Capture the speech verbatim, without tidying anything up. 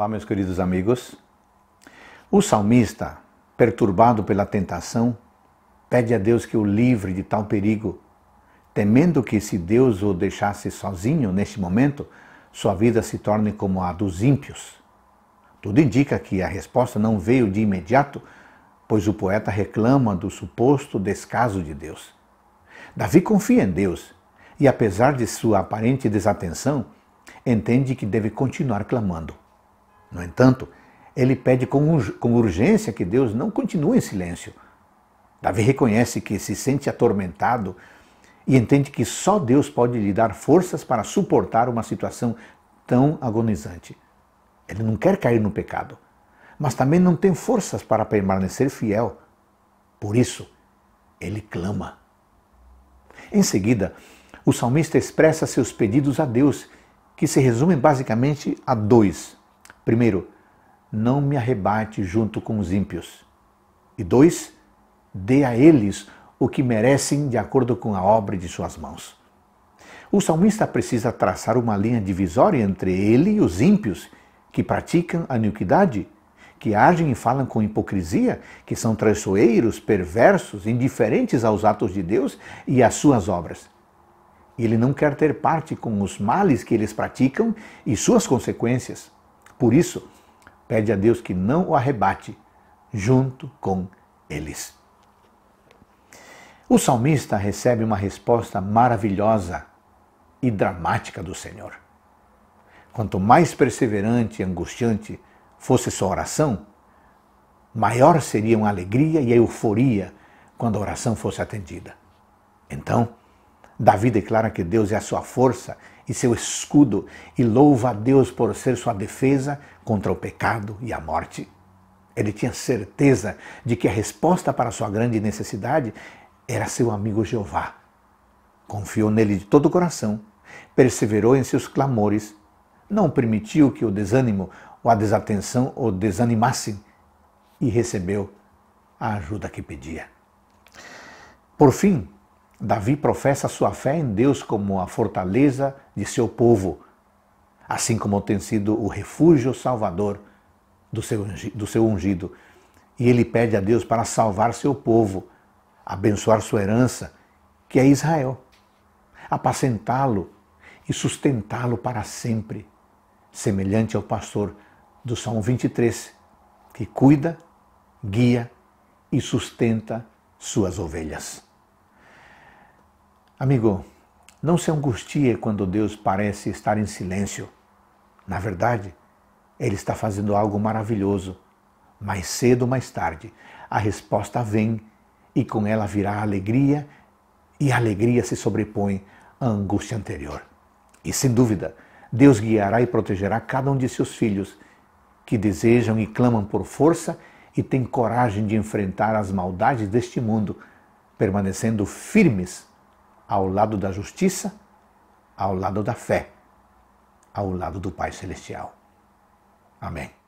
Olá, meus queridos amigos. O salmista, perturbado pela tentação, pede a Deus que o livre de tal perigo, temendo que, se Deus o deixasse sozinho neste momento, sua vida se torne como a dos ímpios. Tudo indica que a resposta não veio de imediato, pois o poeta reclama do suposto descaso de Deus. Davi confia em Deus e, apesar de sua aparente desatenção, entende que deve continuar clamando. No entanto, ele pede com urgência que Deus não continue em silêncio. Davi reconhece que se sente atormentado e entende que só Deus pode lhe dar forças para suportar uma situação tão agonizante. Ele não quer cair no pecado, mas também não tem forças para permanecer fiel. Por isso, ele clama. Em seguida, o salmista expressa seus pedidos a Deus, que se resumem basicamente a dois. Primeiro, não me arrebate junto com os ímpios. E dois, dê a eles o que merecem de acordo com a obra de suas mãos. O salmista precisa traçar uma linha divisória entre ele e os ímpios, que praticam a iniquidade, que agem e falam com hipocrisia, que são traiçoeiros, perversos, indiferentes aos atos de Deus e às suas obras. Ele não quer ter parte com os males que eles praticam e suas consequências. Por isso, pede a Deus que não o arrebate junto com eles. O salmista recebe uma resposta maravilhosa e dramática do Senhor. Quanto mais perseverante e angustiante fosse sua oração, maior seriam a alegria e a euforia quando a oração fosse atendida. Então, Davi declara que Deus é a sua força e seu escudo e louva a Deus por ser sua defesa contra o pecado e a morte. Ele tinha certeza de que a resposta para sua grande necessidade era seu amigo Jeová. Confiou nele de todo o coração, perseverou em seus clamores, não permitiu que o desânimo ou a desatenção o desanimassem e recebeu a ajuda que pedia. Por fim, Davi professa sua fé em Deus como a fortaleza de seu povo, assim como tem sido o refúgio salvador do seu, do seu ungido. E ele pede a Deus para salvar seu povo, abençoar sua herança, que é Israel, apacentá-lo e sustentá-lo para sempre, semelhante ao pastor do Salmo vinte e três, que cuida, guia e sustenta suas ovelhas. Amigo, não se angustie quando Deus parece estar em silêncio. Na verdade, Ele está fazendo algo maravilhoso. Mais cedo ou mais tarde, a resposta vem e com ela virá a alegria, e a alegria se sobrepõe à angústia anterior. E sem dúvida, Deus guiará e protegerá cada um de seus filhos que desejam e clamam por força e têm coragem de enfrentar as maldades deste mundo, permanecendo firmes ao lado da justiça, ao lado da fé, ao lado do Pai Celestial. Amém.